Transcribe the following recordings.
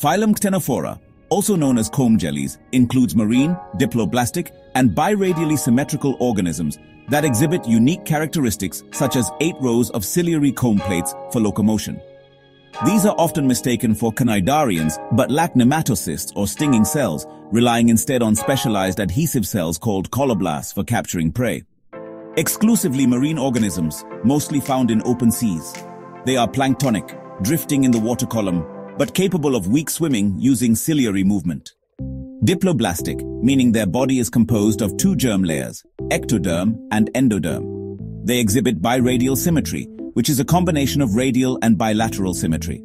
Phylum Ctenophora, also known as comb jellies, includes marine, diploblastic, and biradially symmetrical organisms that exhibit unique characteristics such as 8 rows of ciliary comb plates for locomotion. These are often mistaken for cnidarians but lack nematocysts or stinging cells, relying instead on specialized adhesive cells called colloblasts for capturing prey. Exclusively marine organisms, mostly found in open seas. They are planktonic, drifting in the water column, but capable of weak swimming using ciliary movement. Diploblastic, meaning their body is composed of 2 germ layers, ectoderm and endoderm. They exhibit biradial symmetry, which is a combination of radial and bilateral symmetry.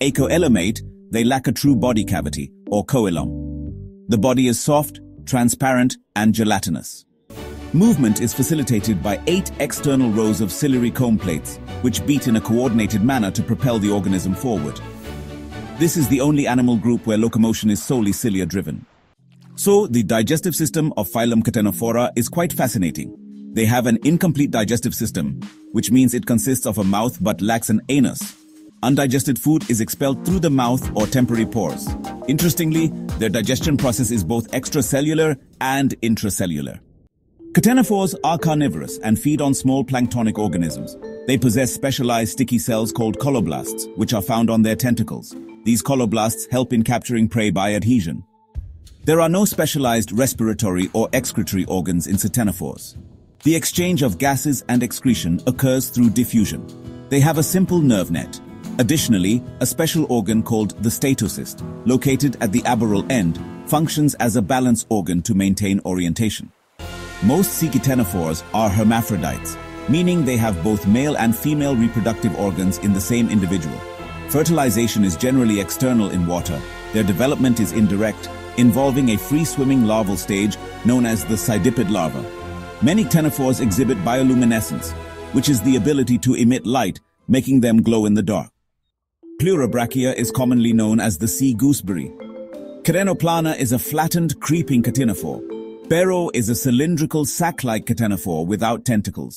Acoelomate, they lack a true body cavity, or coelom. The body is soft, transparent, and gelatinous. Movement is facilitated by 8 external rows of ciliary comb plates, which beat in a coordinated manner to propel the organism forward. This is the only animal group where locomotion is solely cilia-driven. So, the digestive system of phylum Ctenophora is quite fascinating. They have an incomplete digestive system, which means it consists of a mouth but lacks an anus. Undigested food is expelled through the mouth or temporary pores. Interestingly, their digestion process is both extracellular and intracellular. Ctenophores are carnivorous and feed on small planktonic organisms. They possess specialized sticky cells called colloblasts, which are found on their tentacles. These colloblasts help in capturing prey by adhesion. There are no specialized respiratory or excretory organs in Ctenophores. The exchange of gases and excretion occurs through diffusion. They have a simple nerve net. Additionally, a special organ called the statocyst, located at the aboral end, functions as a balance organ to maintain orientation. Most sea ctenophores are hermaphrodites, meaning they have both male and female reproductive organs in the same individual. Fertilization is generally external in water. Their development is indirect, involving a free-swimming larval stage known as the cydipid larva. Many ctenophores exhibit bioluminescence, which is the ability to emit light, making them glow in the dark. Pleurobrachia is commonly known as the sea gooseberry. Ctenoplana is a flattened, creeping ctenophore. Beroe is a cylindrical, sac-like ctenophore without tentacles.